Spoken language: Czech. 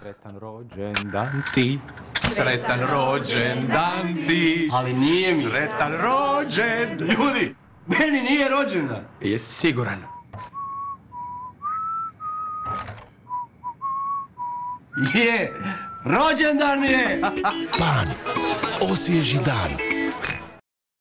Sretan rođen dan ti, ali nije mi. Sretan rođen, ljudi, meni nije rođena. Jesi siguran? Je, rođendan je! Pan, osvježi dan.